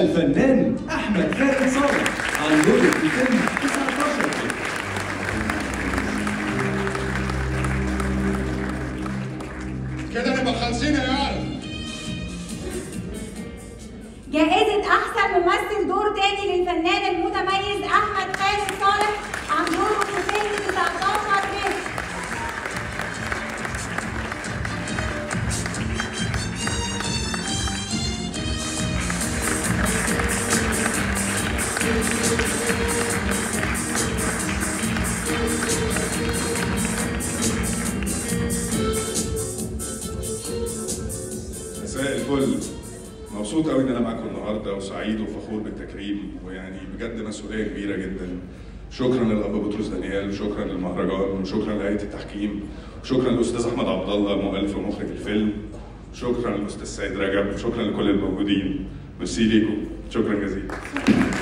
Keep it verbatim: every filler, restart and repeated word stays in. الفنان أحمد خالد صالح عن دوره في فيلم تسعة عشر. كده نبقى خالصين يا عالم. جائزة أحسن ممثل دور تاني للفنان المتميز أحمد خالد صالح عن دوره في فيلم تسعة عشر. مساء الفل، مبسوط قوي ان انا معاكم النهارده وسعيد وفخور بالتكريم، ويعني بجد مسؤوليه كبيره جدا. شكرا للاب بطرس دانيال، وشكرا للمهرجان، وشكرا لهيئه التحكيم، وشكرا للاستاذ احمد عبد الله مؤلف ومخرج الفيلم، شكرا للاستاذ سيد رجب، شكرا لكل الموجودين. ميرسي ليكم، شكرا جزيلا.